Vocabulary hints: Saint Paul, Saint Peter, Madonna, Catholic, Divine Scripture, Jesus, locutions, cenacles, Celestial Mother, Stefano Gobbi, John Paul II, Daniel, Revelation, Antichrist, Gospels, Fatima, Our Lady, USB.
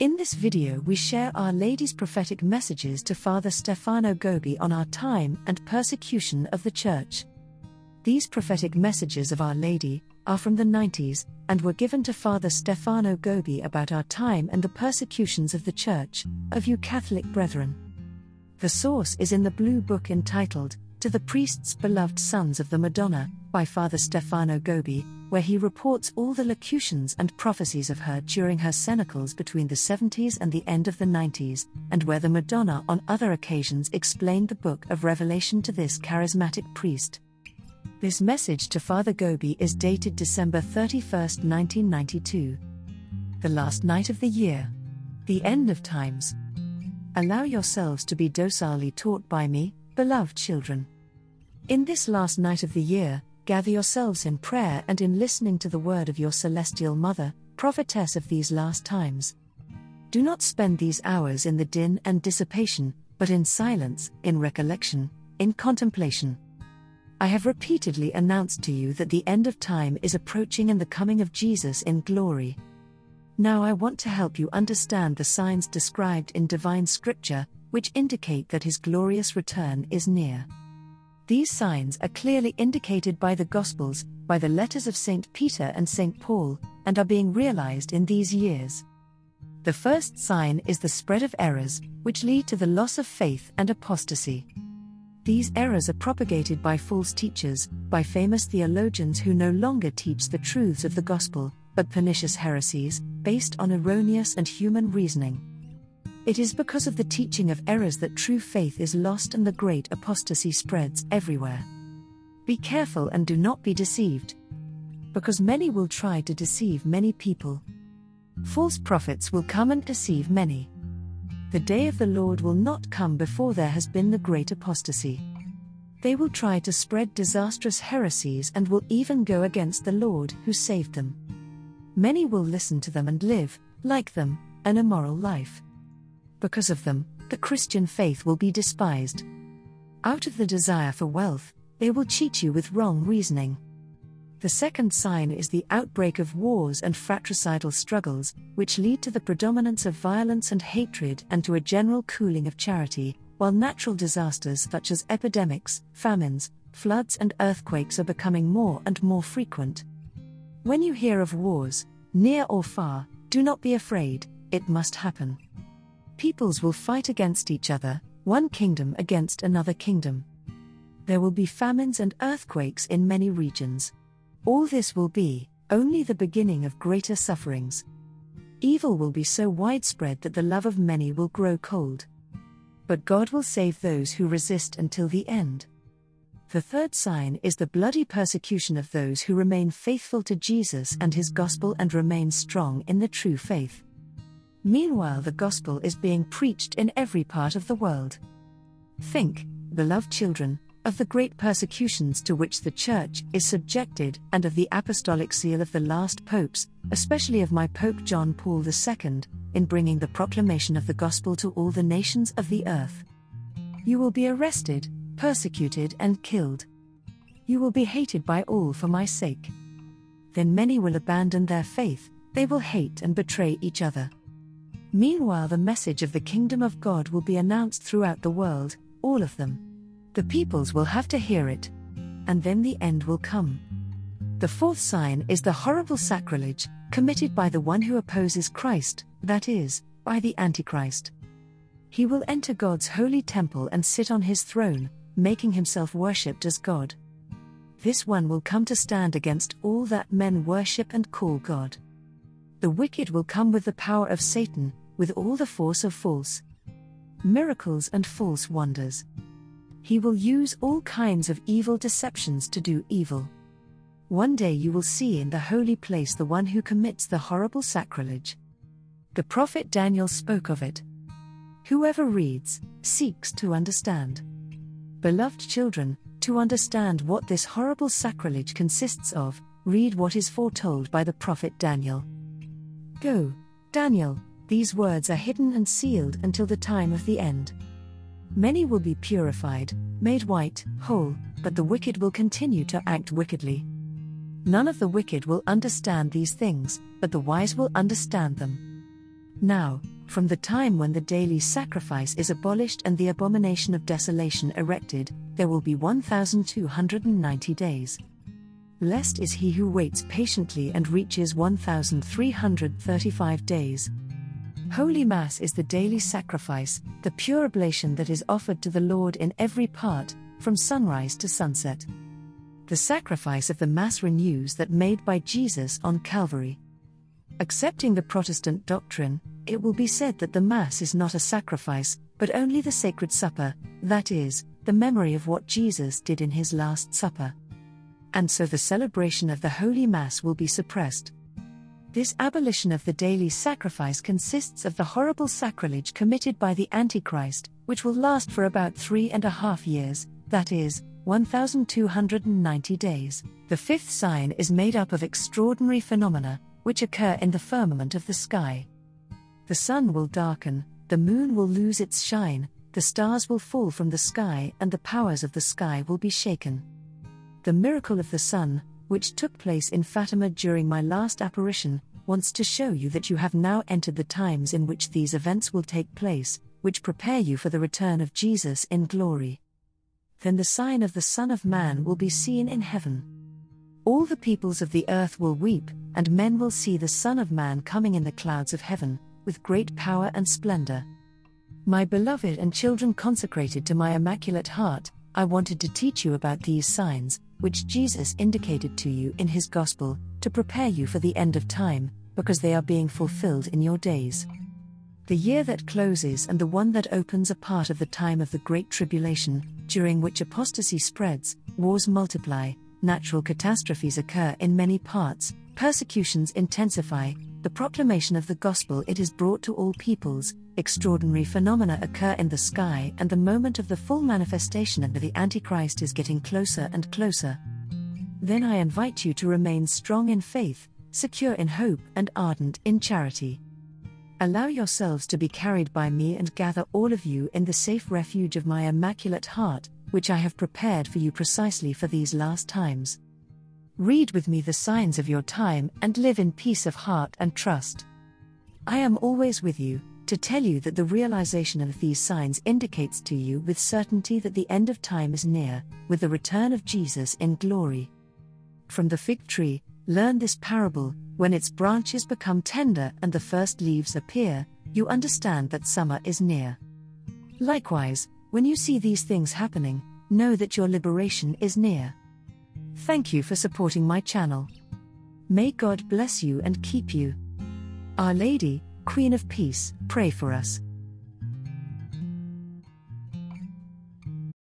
In this video we share Our Lady's prophetic messages to Father Stefano Gobbi on our time and persecution of the Church. These prophetic messages of Our Lady are from the 90s and were given to Father Stefano Gobbi about our time and the persecutions of the Church, of you Catholic brethren. The source is in the blue book entitled, To the Priests Beloved Sons of the Madonna, by Father Stefano Gobbi, where he reports all the locutions and prophecies of her during her cenacles between the 70s and the end of the 90s, and where the Madonna on other occasions explained the book of Revelation to this charismatic priest. This message to Father Gobbi is dated December 31, 1992. The last night of the year. The end of times. Allow yourselves to be docilely taught by me, beloved children. In this last night of the year, gather yourselves in prayer and in listening to the word of your Celestial Mother, prophetess of these last times. Do not spend these hours in the din and dissipation, but in silence, in recollection, in contemplation. I have repeatedly announced to you that the end of time is approaching and the coming of Jesus in glory. Now I want to help you understand the signs described in Divine Scripture, which indicate that his glorious return is near. These signs are clearly indicated by the Gospels, by the letters of Saint Peter and Saint Paul, and are being realized in these years. The first sign is the spread of errors, which lead to the loss of faith and apostasy. These errors are propagated by false teachers, by famous theologians who no longer teach the truths of the Gospel, but pernicious heresies, based on erroneous and human reasoning. It is because of the teaching of errors that true faith is lost and the great apostasy spreads everywhere. Be careful and do not be deceived, because many will try to deceive many people. False prophets will come and deceive many. The day of the Lord will not come before there has been the great apostasy. They will try to spread disastrous heresies and will even go against the Lord who saved them. Many will listen to them and live, like them, an immoral life. Because of them, the Christian faith will be despised. Out of the desire for wealth, they will cheat you with wrong reasoning. The second sign is the outbreak of wars and fratricidal struggles, which lead to the predominance of violence and hatred and to a general cooling of charity, while natural disasters such as epidemics, famines, floods and earthquakes are becoming more and more frequent. When you hear of wars, near or far, do not be afraid, it must happen. Peoples will fight against each other, one kingdom against another kingdom. There will be famines and earthquakes in many regions. All this will be only the beginning of greater sufferings. Evil will be so widespread that the love of many will grow cold. But God will save those who resist until the end. The third sign is the bloody persecution of those who remain faithful to Jesus and his gospel and remain strong in the true faith. Meanwhile, the gospel is being preached in every part of the world. Think, beloved children, of the great persecutions to which the Church is subjected and of the apostolic zeal of the last popes, especially of my Pope John Paul II, in bringing the proclamation of the gospel to all the nations of the earth. You will be arrested, persecuted, and killed. You will be hated by all for my sake. Then many will abandon their faith, they will hate and betray each other. Meanwhile, the message of the kingdom of God will be announced throughout the world, all of them. The peoples will have to hear it. And then the end will come. The fourth sign is the horrible sacrilege committed by the one who opposes Christ, that is, by the Antichrist. He will enter God's holy temple and sit on his throne, making himself worshipped as God. This one will come to stand against all that men worship and call God. The wicked will come with the power of Satan, with all the force of false miracles and false wonders. He will use all kinds of evil deceptions to do evil. One day you will see in the holy place the one who commits the horrible sacrilege. The prophet Daniel spoke of it. Whoever reads, seeks to understand. Beloved children, to understand what this horrible sacrilege consists of, read what is foretold by the prophet Daniel. Go, Daniel, these words are hidden and sealed until the time of the end. Many will be purified, made white, whole, but the wicked will continue to act wickedly. None of the wicked will understand these things, but the wise will understand them. Now, from the time when the daily sacrifice is abolished and the abomination of desolation erected, there will be 1,290 days. Blessed is he who waits patiently and reaches 1,335 days. Holy Mass is the daily sacrifice, the pure oblation that is offered to the Lord in every part, from sunrise to sunset. The sacrifice of the Mass renews that made by Jesus on Calvary. Accepting the Protestant doctrine, it will be said that the Mass is not a sacrifice, but only the Sacred Supper, that is, the memory of what Jesus did in his Last Supper. And so the celebration of the Holy Mass will be suppressed. This abolition of the daily sacrifice consists of the horrible sacrilege committed by the Antichrist, which will last for about 3.5 years, that is, 1,290 days. The fifth sign is made up of extraordinary phenomena, which occur in the firmament of the sky. The sun will darken, the moon will lose its shine, the stars will fall from the sky, and the powers of the sky will be shaken. The miracle of the sun, which took place in Fatima during my last apparition, wants to show you that you have now entered the times in which these events will take place, which prepare you for the return of Jesus in glory. Then the sign of the Son of Man will be seen in heaven. All the peoples of the earth will weep, and men will see the Son of Man coming in the clouds of heaven, with great power and splendor. My beloved and children consecrated to my Immaculate Heart, I wanted to teach you about these signs, which Jesus indicated to you in his Gospel, to prepare you for the end of time, because they are being fulfilled in your days. The year that closes and the one that opens are part of the time of the Great Tribulation, during which apostasy spreads, wars multiply, natural catastrophes occur in many parts, persecutions intensify, the proclamation of the Gospel it is brought to all peoples, extraordinary phenomena occur in the sky, and the moment of the full manifestation of the Antichrist is getting closer and closer. Then I invite you to remain strong in faith, secure in hope, and ardent in charity. Allow yourselves to be carried by me and gather all of you in the safe refuge of my Immaculate Heart, which I have prepared for you precisely for these last times. Read with me the signs of your time and live in peace of heart and trust. I am always with you, to tell you that the realization of these signs indicates to you with certainty that the end of time is near, with the return of Jesus in glory. From the fig tree, learn this parable: when its branches become tender and the first leaves appear, you understand that summer is near. Likewise, when you see these things happening, know that your liberation is near. Thank you for supporting my channel. May God bless you and keep you. Our Lady, Queen of Peace, pray for us.